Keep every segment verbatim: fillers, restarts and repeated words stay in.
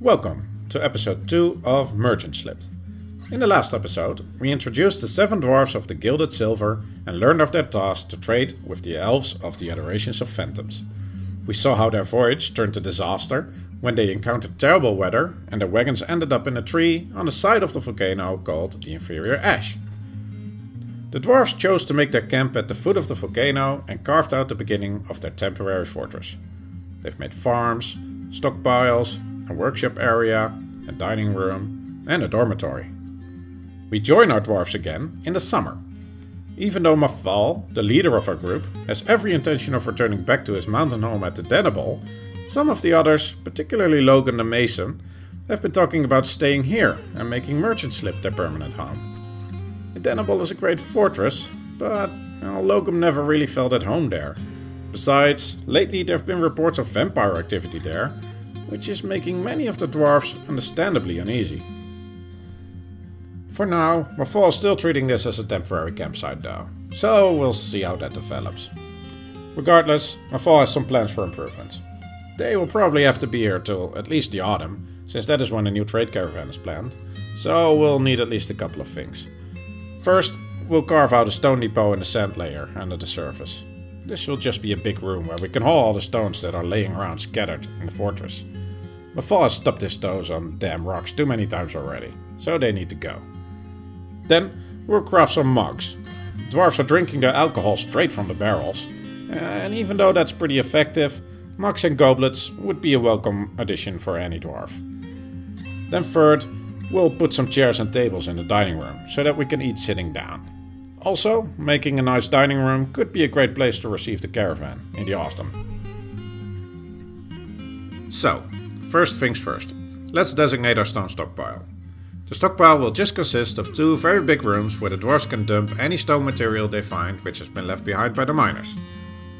Welcome to episode two of Merchantslipped. In the last episode, we introduced the seven dwarves of the Gilded Silver and learned of their task to trade with the elves of the Adorations of Phantoms. We saw how their voyage turned to disaster when they encountered terrible weather and their wagons ended up in a tree on the side of the volcano called the Inferior Ash. The dwarves chose to make their camp at the foot of the volcano and carved out the beginning of their temporary fortress. They've made farms, stockpiles, a workshop area, a dining room, and a dormitory. We join our dwarves again in the summer. Even though Mafol, the leader of our group, has every intention of returning back to his mountain home at the Denibal, some of the others, particularly Logan the Mason, have been talking about staying here and making Merchantslipped their permanent home. Adenable is a great fortress, but well, Logem never really felt at home there. Besides, lately there have been reports of vampire activity there, which is making many of the dwarves understandably uneasy. For now, Mafol is still treating this as a temporary campsite though, so we'll see how that develops. Regardless, Mafol has some plans for improvements. They will probably have to be here till at least the autumn, since that is when a new trade caravan is planned, so we'll need at least a couple of things. First, we'll carve out a stone depot in the sand layer under the surface. This will just be a big room where we can haul all the stones that are laying around scattered in the fortress. Mafol has stubbed his toes on damn rocks too many times already, so they need to go. Then we'll craft some mugs. The dwarves are drinking their alcohol straight from the barrels, and even though that's pretty effective, mugs and goblets would be a welcome addition for any dwarf. Then third, we'll put some chairs and tables in the dining room, so that we can eat sitting down. Also, making a nice dining room could be a great place to receive the caravan in the autumn. So, first things first, let's designate our stone stockpile. The stockpile will just consist of two very big rooms where the dwarves can dump any stone material they find which has been left behind by the miners.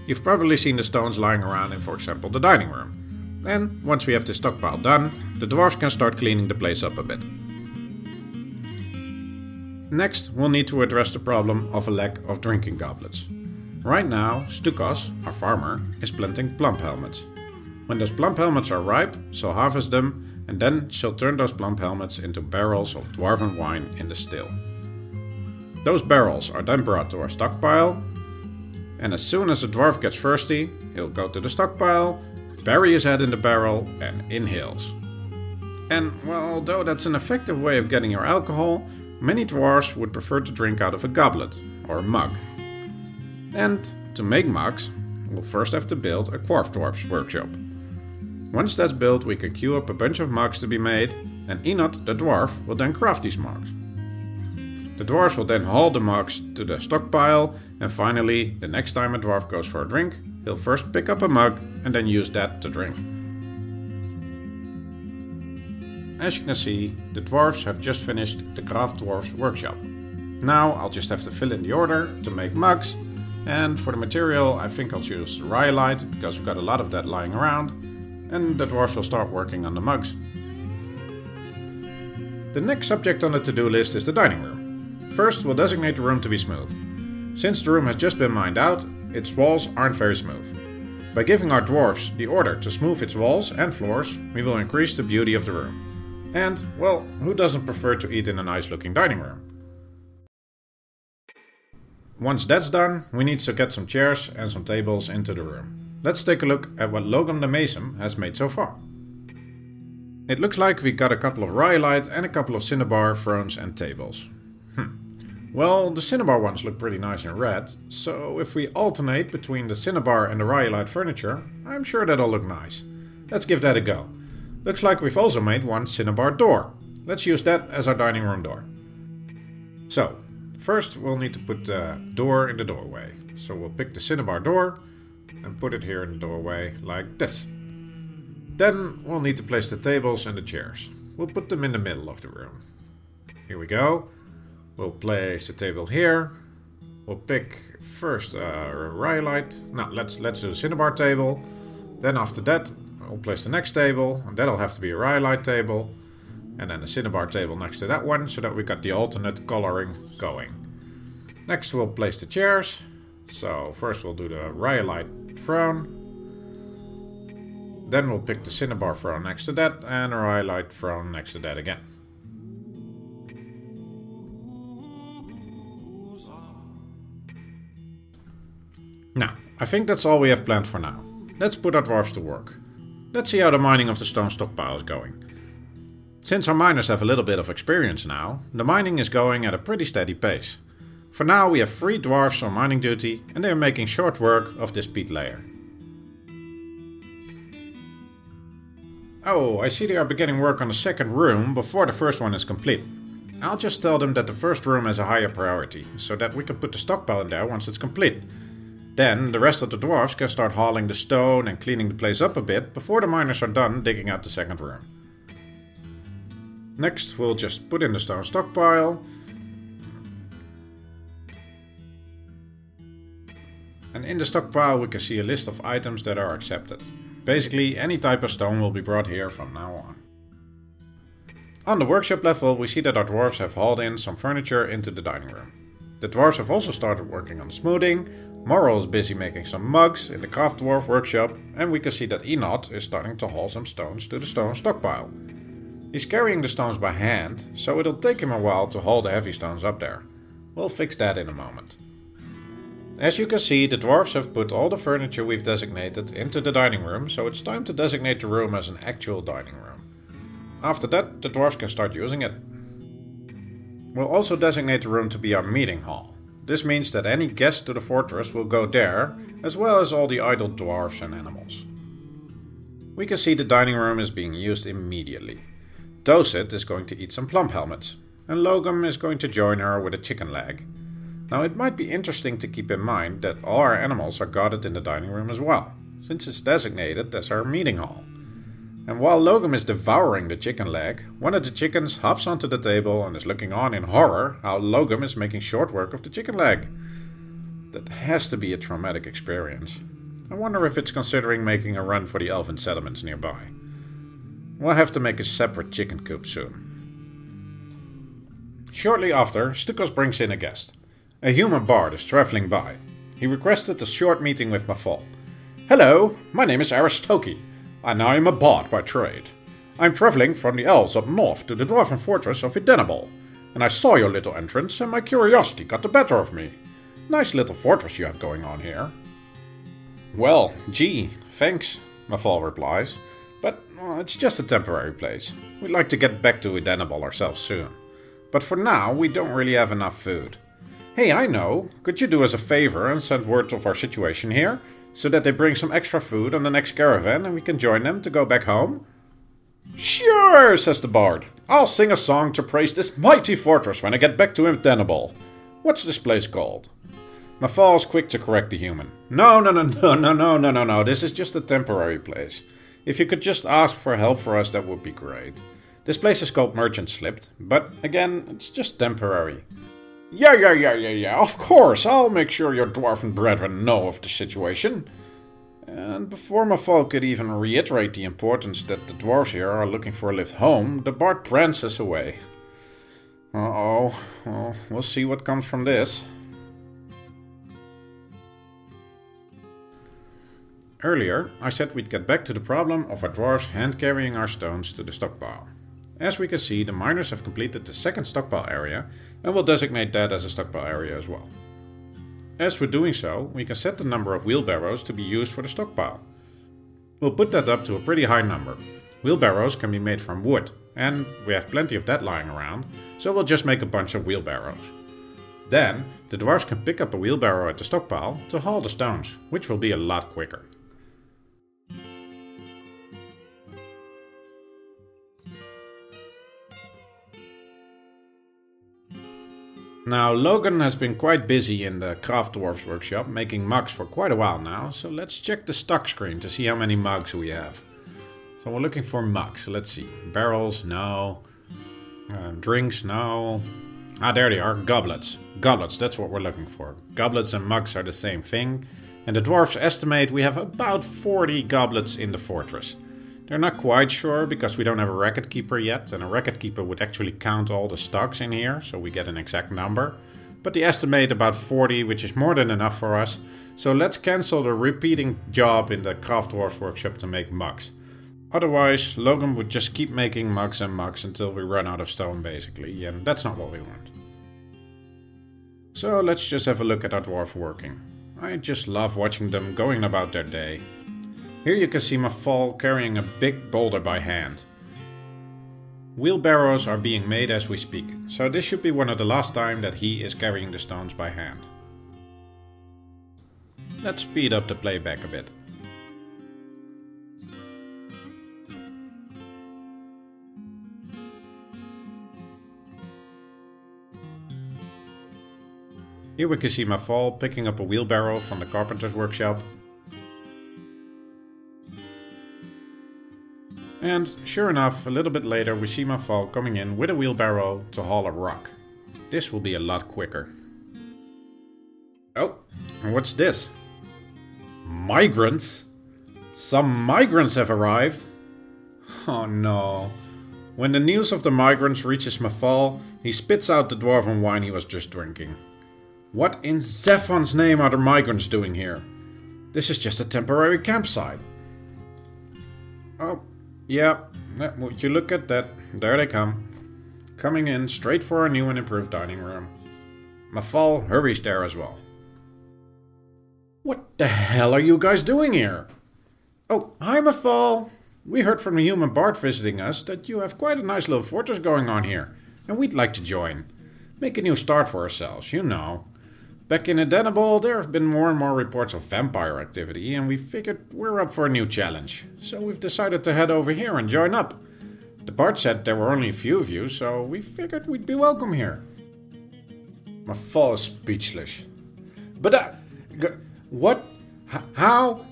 You've probably seen the stones lying around in, for example, the dining room. And once we have this stockpile done, the dwarves can start cleaning the place up a bit. Next, we'll need to address the problem of a lack of drinking goblets. Right now, Stukos, our farmer, is planting plump helmets. When those plump helmets are ripe, she'll harvest them, and then she'll turn those plump helmets into barrels of dwarven wine in the still. Those barrels are then brought to our stockpile, and as soon as a dwarf gets thirsty, he'll go to the stockpile, bury his head in the barrel, and inhales. And well, although that's an effective way of getting your alcohol, many dwarves would prefer to drink out of a goblet, or a mug. And to make mugs, we'll first have to build a Dwarf Dwarf's workshop. Once that's built, we can queue up a bunch of mugs to be made, and Enot the dwarf will then craft these mugs. The dwarves will then haul the mugs to the stockpile, and finally, the next time a dwarf goes for a drink, he'll first pick up a mug and then use that to drink. As you can see, the dwarves have just finished the Craft Dwarf's workshop. Now I'll just have to fill in the order to make mugs, and for the material I think I'll choose rhyolite because we've got a lot of that lying around, and the dwarves will start working on the mugs. The next subject on the to-do list is the dining room. First, we'll designate the room to be smoothed. Since the room has just been mined out, its walls aren't very smooth. By giving our dwarves the order to smooth its walls and floors, we will increase the beauty of the room. And, well, who doesn't prefer to eat in a nice looking dining room? Once that's done, we need to get some chairs and some tables into the room. Let's take a look at what Logan the Mason has made so far. It looks like we got a couple of rhyolite and a couple of cinnabar thrones and tables. Hmm. Well, the cinnabar ones look pretty nice in red, so if we alternate between the cinnabar and the rhyolite furniture, I'm sure that'll look nice. Let's give that a go. Looks like we've also made one cinnabar door. Let's use that as our dining room door. So, first we'll need to put the door in the doorway. So we'll pick the cinnabar door and put it here in the doorway, like this. Then we'll need to place the tables and the chairs. We'll put them in the middle of the room. Here we go. We'll place the table here. We'll pick first uh, a rhyolite. Now let's let's do the cinnabar table. Then after that, we'll place the next table, and that'll have to be a rhyolite table. and then a cinnabar table next to that one, so that we got the alternate coloring going. Next we'll place the chairs. So first we'll do the rhyolite throne. Then we'll pick the cinnabar throne next to that, and a rhyolite throne next to that again. Now, I think that's all we have planned for now. Let's put our dwarves to work. Let's see how the mining of the stone stockpile is going. Since our miners have a little bit of experience now, the mining is going at a pretty steady pace. For now we have three dwarves on mining duty, and they are making short work of this peat layer. Oh, I see they are beginning work on the second room before the first one is complete. I'll just tell them that the first room has a higher priority, so that we can put the stockpile in there once it's complete. Then the rest of the dwarves can start hauling the stone and cleaning the place up a bit before the miners are done digging out the second room. Next we'll just put in the stone stockpile. And in the stockpile we can see a list of items that are accepted. Basically, any type of stone will be brought here from now on. On the workshop level, we see that our dwarves have hauled in some furniture into the dining room. The dwarves have also started working on smoothing, Morrow is busy making some mugs in the craft dwarf workshop, and we can see that Enot is starting to haul some stones to the stone stockpile. He's carrying the stones by hand, so it'll take him a while to haul the heavy stones up there. We'll fix that in a moment. As you can see, the dwarves have put all the furniture we've designated into the dining room, so it's time to designate the room as an actual dining room. After that, the dwarves can start using it. We'll also designate the room to be our meeting hall. This means that any guest to the fortress will go there, as well as all the idle dwarves and animals. We can see the dining room is being used immediately. Doset is going to eat some plump helmets, and Logem is going to join her with a chicken leg. Now, it might be interesting to keep in mind that all our animals are guarded in the dining room as well, since it's designated as our meeting hall. And while Logan is devouring the chicken leg, one of the chickens hops onto the table and is looking on in horror how Logan is making short work of the chicken leg. That has to be a traumatic experience. I wonder if it's considering making a run for the elven settlements nearby. We'll have to make a separate chicken coop soon. Shortly after, Stukos brings in a guest. A human bard is traveling by. He requested a short meeting with Mafol. Hello, my name is Aristoki, and I am a bard by trade. I am traveling from the elves up north to the dwarven fortress of Idenabal, and I saw your little entrance and my curiosity got the better of me. Nice little fortress you have going on here. Well, gee, thanks, Mafol replies, but uh, it's just a temporary place. We'd like to get back to Idenabal ourselves soon, but for now we don't really have enough food. Hey, I know, could you do us a favor and send word of our situation here, so that they bring some extra food on the next caravan and we can join them to go back home? Sure, says the bard. I'll sing a song to praise this mighty fortress when I get back to Idenabal. What's this place called? Mafal's quick to correct the human. No, no, no, no, no, no, no, no, no, this is just a temporary place. If you could just ask for help for us, that would be great. This place is called Merchantslipped, but again, it's just temporary. Yeah, yeah, yeah, yeah, yeah, of course, I'll make sure your dwarven brethren know of the situation. And before Mafol could even reiterate the importance that the dwarves here are looking for a lift home, the bard prances away. Uh-oh, well, we'll see what comes from this. Earlier, I said we'd get back to the problem of our dwarves hand-carrying our stones to the stockpile. As we can see, the miners have completed the second stockpile area, and we'll designate that as a stockpile area as well. As for doing so, we can set the number of wheelbarrows to be used for the stockpile. We'll put that up to a pretty high number. Wheelbarrows can be made from wood, and we have plenty of that lying around, so we'll just make a bunch of wheelbarrows. Then, the dwarves can pick up a wheelbarrow at the stockpile to haul the stones, which will be a lot quicker. Now, Logan has been quite busy in the Craft Dwarfs workshop making mugs for quite a while now, so let's check the stock screen to see how many mugs we have. So we're looking for mugs, let's see. Barrels, no. Uh, drinks, no. Ah, there they are, goblets. Goblets, that's what we're looking for. Goblets and mugs are the same thing. And the dwarves estimate we have about forty goblets in the fortress. They're not quite sure because we don't have a record keeper yet, and a record keeper would actually count all the stocks in here, so we get an exact number. But they estimate about forty, which is more than enough for us. So let's cancel the repeating job in the Craft Dwarfs workshop to make mugs. Otherwise, Logan would just keep making mugs and mugs until we run out of stone basically, and that's not what we want. So let's just have a look at our dwarf working. I just love watching them going about their day. Here you can see Mafol carrying a big boulder by hand. Wheelbarrows are being made as we speak, so this should be one of the last time that he is carrying the stones by hand. Let's speed up the playback a bit. Here we can see Mafol picking up a wheelbarrow from the carpenter's workshop. And sure enough, a little bit later we see Mafol coming in with a wheelbarrow to haul a rock. This will be a lot quicker. Oh, and what's this? Migrants? Some migrants have arrived! Oh no. When the news of the migrants reaches Mafol, he spits out the dwarven wine he was just drinking. What in Zephon's name are the migrants doing here? This is just a temporary campsite. Oh. Yeah, would you look at that, there they come. Coming in straight for our new and improved dining room. Mafol hurries there as well. What the hell are you guys doing here? Oh, hi Mafol! We heard from the human bard visiting us that you have quite a nice little fortress going on here, and we'd like to join. Make a new start for ourselves, you know. Back in Adenable, there have been more and more reports of vampire activity, and we figured we're up for a new challenge. So we've decided to head over here and join up. The bard said there were only a few of you, so we figured we'd be welcome here. Mafol is speechless. But uh, g what? H how?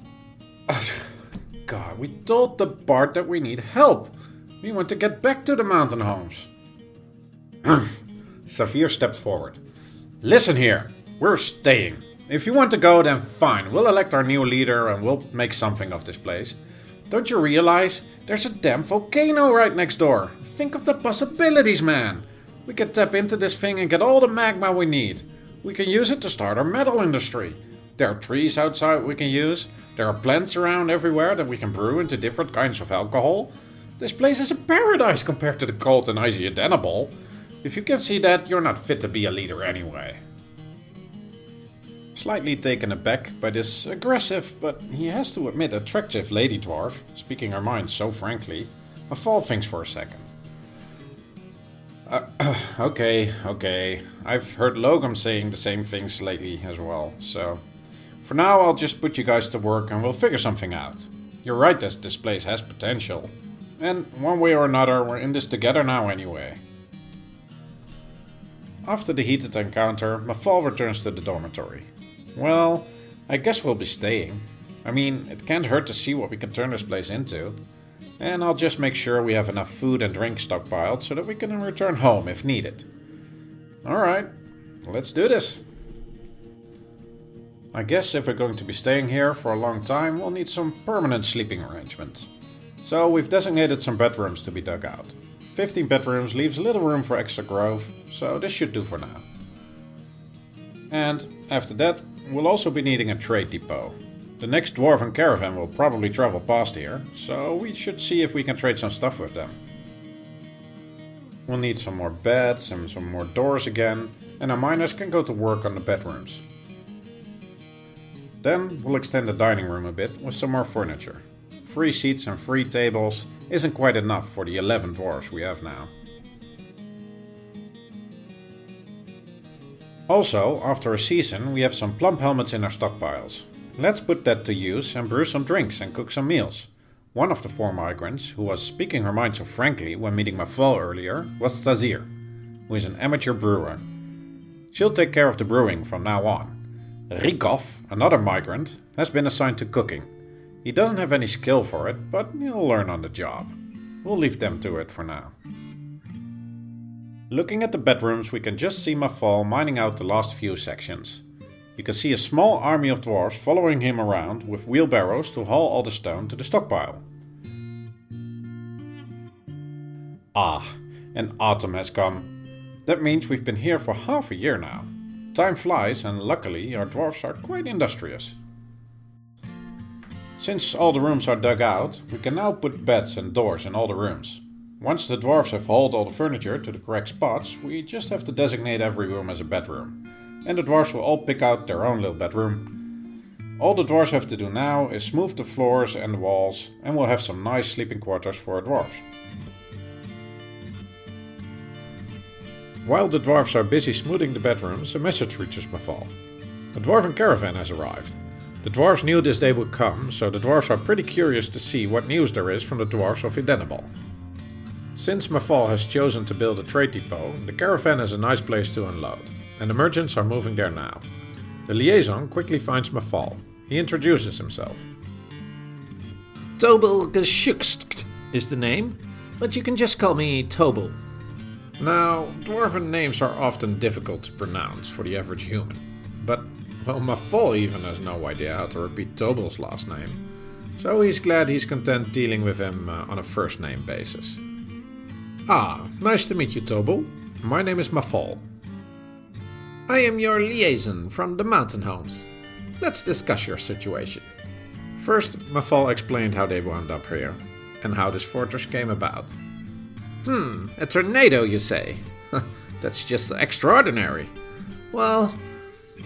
God, we told the bard that we need help. We want to get back to the mountain homes. Saphir stepped forward. Listen here. We're staying. If you want to go, then fine. We'll elect our new leader and we'll make something of this place. Don't you realize? There's a damn volcano right next door. Think of the possibilities, man. We can tap into this thing and get all the magma we need. We can use it to start our metal industry. There are trees outside we can use. There are plants around everywhere that we can brew into different kinds of alcohol. This place is a paradise compared to the cold and icy Idenabal. If you can see that, you're not fit to be a leader anyway. Slightly taken aback by this aggressive, but he has to admit attractive lady dwarf, speaking her mind so frankly, Mafol thinks for a second. Uh, okay, okay, I've heard Logem saying the same things lately as well, so for now I'll just put you guys to work and we'll figure something out. You're right that this place has potential, and one way or another we're in this together now anyway. After the heated encounter, Mafol returns to the dormitory. Well, I guess we'll be staying. I mean, it can't hurt to see what we can turn this place into. And I'll just make sure we have enough food and drink stockpiled so that we can return home if needed. Alright, let's do this. I guess if we're going to be staying here for a long time, we'll need some permanent sleeping arrangements. So we've designated some bedrooms to be dug out. fifteen bedrooms leaves little room for extra growth, so this should do for now. And after that, we'll also be needing a trade depot. The next dwarven caravan will probably travel past here, so we should see if we can trade some stuff with them. We'll need some more beds and some more doors again, and our miners can go to work on the bedrooms. Then we'll extend the dining room a bit with some more furniture. Free seats and free tables isn't quite enough for the eleven dwarves we have now. Also, after a season, we have some plump helmets in our stockpiles. Let's put that to use and brew some drinks and cook some meals. One of the four migrants, who was speaking her mind so frankly when meeting Mafol earlier, was Sazir, who is an amateur brewer. She'll take care of the brewing from now on. Rykov, another migrant, has been assigned to cooking. He doesn't have any skill for it, but he'll learn on the job. We'll leave them to it for now. Looking at the bedrooms, we can just see Mafol mining out the last few sections. You can see a small army of dwarves following him around with wheelbarrows to haul all the stone to the stockpile. Ah, and autumn has come. That means we've been here for half a year now. Time flies, and luckily our dwarves are quite industrious. Since all the rooms are dug out, we can now put beds and doors in all the rooms. Once the dwarves have hauled all the furniture to the correct spots, we just have to designate every room as a bedroom. And the dwarves will all pick out their own little bedroom. All the dwarves have to do now is smooth the floors and the walls, and we'll have some nice sleeping quarters for our dwarves. While the dwarves are busy smoothing the bedrooms, a message reaches Mafol. A dwarven caravan has arrived. The dwarves knew this day would come, so the dwarves are pretty curious to see what news there is from the dwarves of Idenabal. Since Mafol has chosen to build a trade depot, the caravan is a nice place to unload, and the merchants are moving there now. The liaison quickly finds Mafol. He introduces himself. Tobul Gashukstkt is the name, but you can just call me Tobul. Now, dwarven names are often difficult to pronounce for the average human, but, well, Mafol even has no idea how to repeat Tobul's last name, so he's glad he's content dealing with him uh, on a first-name basis. Ah, nice to meet you, Tobul. My name is Mafol. I am your liaison from the mountain homes. Let's discuss your situation. First, Mafol explained how they wound up here, and how this fortress came about. Hmm, a tornado, you say? That's just extraordinary. Well,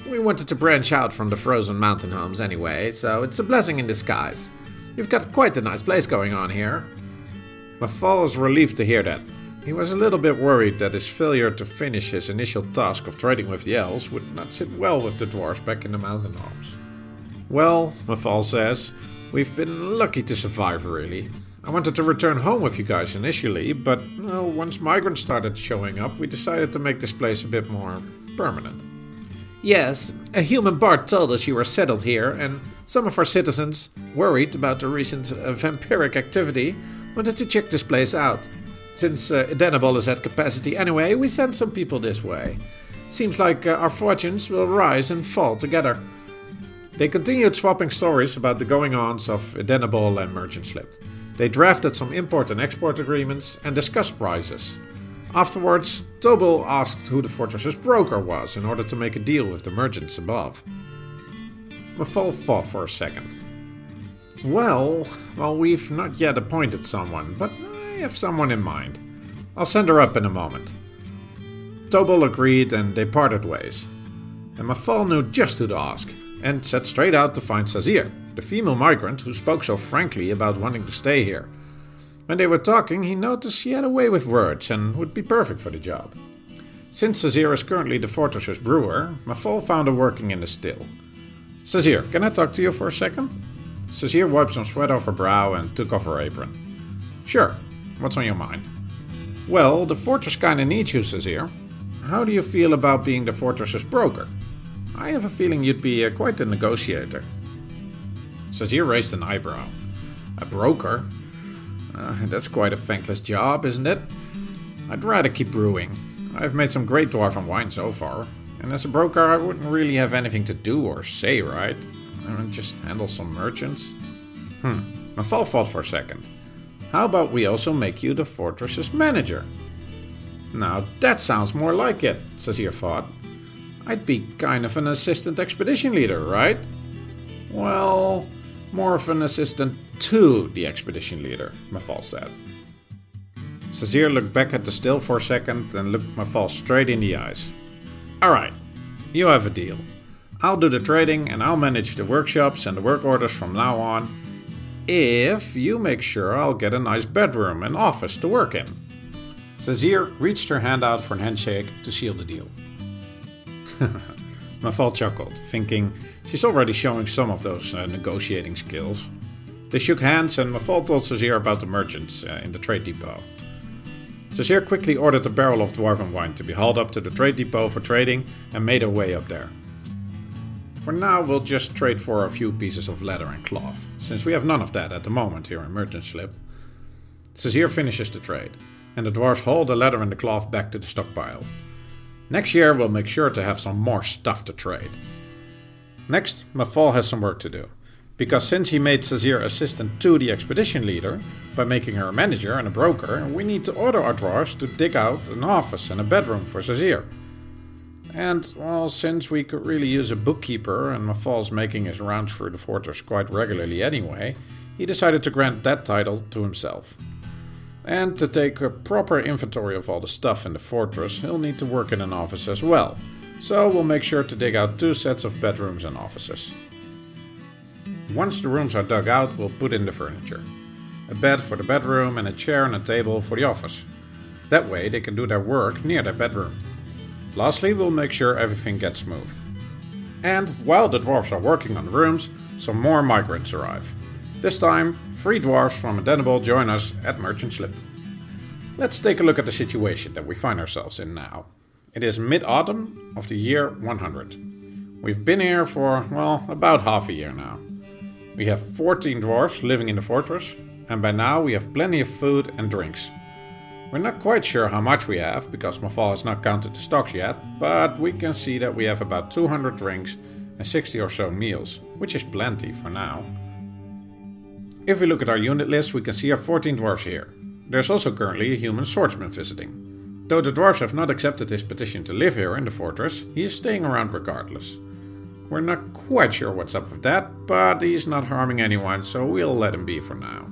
we wanted to branch out from the frozen mountain homes anyway, so it's a blessing in disguise. You've got quite a nice place going on here. Mafol was relieved to hear that. He was a little bit worried that his failure to finish his initial task of trading with the elves would not sit well with the dwarves back in the mountain homes. Well, Mafol says, we've been lucky to survive, really. I wanted to return home with you guys initially, but well, once migrants started showing up, we decided to make this place a bit more permanent. Yes, a human bard told us you were settled here, and some of our citizens, worried about the recent uh, vampiric activity, wanted to check this place out. Since uh, Idenabal is at capacity anyway, we sent some people this way. Seems like uh, our fortunes will rise and fall together. They continued swapping stories about the going-ons of Idenabal and Merchantslipped. They drafted some import and export agreements and discussed prices. Afterwards, Tobul asked who the fortress's broker was in order to make a deal with the merchants above. Mafol thought for a second. Well, well, we've not yet appointed someone, but I have someone in mind. I'll send her up in a moment. Tobul agreed and they parted ways. And Mafol knew just who to ask, and set straight out to find Sazir, the female migrant who spoke so frankly about wanting to stay here. When they were talking, he noticed she had a way with words and would be perfect for the job. Since Sazir is currently the fortress's brewer, Mafol found her working in the still. Sazir, can I talk to you for a second? Sazir wiped some sweat off her brow and took off her apron. Sure, what's on your mind? Well, the fortress kinda needs you, Sazir. How do you feel about being the fortress's broker? I have a feeling you'd be uh, quite a negotiator. Sazir raised an eyebrow. A broker? Uh, that's quite a thankless job, isn't it? I'd rather keep brewing. I've made some great dwarven wine so far, and as a broker I wouldn't really have anything to do or say, right? I would just handle some merchants. Hmm, Mafol thought for a second. How about we also make you the fortress's manager? Now that sounds more like it, Sazir thought. I'd be kind of an assistant expedition leader, right? Well, more of an assistant to the expedition leader, Mafol said. Sazir looked back at the still for a second and looked Mafol straight in the eyes. Alright, you have a deal. I'll do the trading and I'll manage the workshops and the work orders from now on, if you make sure I'll get a nice bedroom and office to work in. Sazir reached her hand out for a handshake to seal the deal. Mafol chuckled, thinking she's already showing some of those uh, negotiating skills. They shook hands and Mafol told Sazir about the merchants uh, in the trade depot. Sazir quickly ordered a barrel of dwarven wine to be hauled up to the trade depot for trading and made her way up there. For now we'll just trade for a few pieces of leather and cloth, since we have none of that at the moment here in Merchantslipped. Sazir finishes the trade, and the dwarves haul the leather and the cloth back to the stockpile. Next year we'll make sure to have some more stuff to trade. Next, Mafol has some work to do, because since he made Sazir assistant to the expedition leader, By making her a manager and a broker, we need to order our dwarves to dig out an office and a bedroom for Sazir. And, well, since we could really use a bookkeeper, and Mafol's making his rounds through the fortress quite regularly anyway, he decided to grant that title to himself. And to take a proper inventory of all the stuff in the fortress, he'll need to work in an office as well. So we'll make sure to dig out two sets of bedrooms and offices. Once the rooms are dug out, we'll put in the furniture. A bed for the bedroom and a chair and a table for the office. That way they can do their work near their bedroom. Lastly, we'll make sure everything gets moved. And while the dwarves are working on the rooms, some more migrants arrive. This time, three dwarves from Adenable join us at Merchantslipped. Let's take a look at the situation that we find ourselves in now. It is mid-autumn of the year one hundred. We've been here for, well, about half a year now. We have fourteen dwarves living in the fortress, and by now we have plenty of food and drinks. We're not quite sure how much we have, because Mafol has not counted the stocks yet, but we can see that we have about two hundred drinks and sixty or so meals, which is plenty for now. If we look at our unit list, we can see our fourteen dwarves here. There's also currently a human swordsman visiting. Though the dwarves have not accepted his petition to live here in the fortress, he is staying around regardless. We're not quite sure what's up with that, but he's not harming anyone, so we'll let him be for now.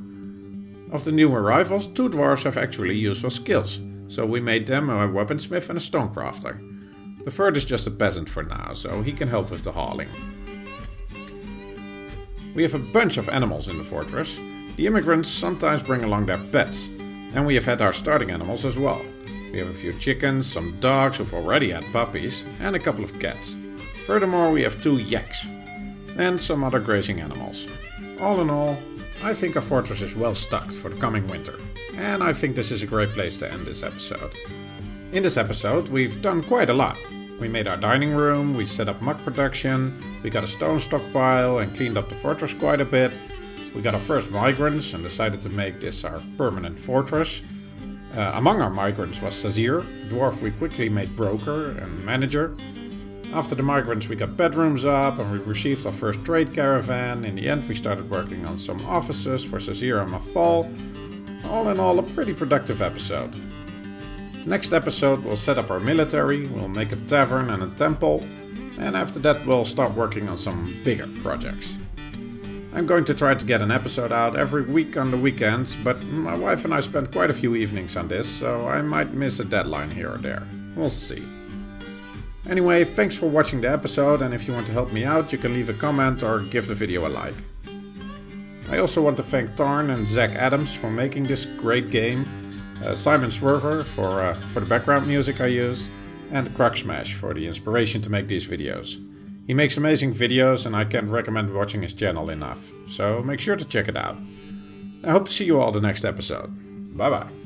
Of the new arrivals, two dwarves have actually useful skills, so we made them a weaponsmith and a stonecrafter. The third is just a peasant for now, so he can help with the hauling. We have a bunch of animals in the fortress. The immigrants sometimes bring along their pets, and we have had our starting animals as well. We have a few chickens, some dogs who've already had puppies, and a couple of cats. Furthermore, we have two yaks, and some other grazing animals. All in all, I think our fortress is well stocked for the coming winter, and I think this is a great place to end this episode. In this episode, we've done quite a lot. We made our dining room, we set up mug production, we got a stone stockpile and cleaned up the fortress quite a bit, we got our first migrants and decided to make this our permanent fortress. Uh, among our migrants was Sazir, a dwarf we quickly made broker and manager. After the migrants we got bedrooms up and we received our first trade caravan. In the end we started working on some offices for Sazir and Mafol. All in all, a pretty productive episode. Next episode we'll set up our military, we'll make a tavern and a temple, and after that we'll start working on some bigger projects. I'm going to try to get an episode out every week on the weekends, but my wife and I spent quite a few evenings on this, so I might miss a deadline here or there. We'll see. Anyway, thanks for watching the episode, and if you want to help me out, you can leave a comment or give the video a like. I also want to thank Tarn and Zach Adams for making this great game, uh, Simon Swerwer for, uh, for the background music I use, and Kruggsmash for the inspiration to make these videos. He makes amazing videos and I can't recommend watching his channel enough, so make sure to check it out. I hope to see you all the next episode. Bye bye.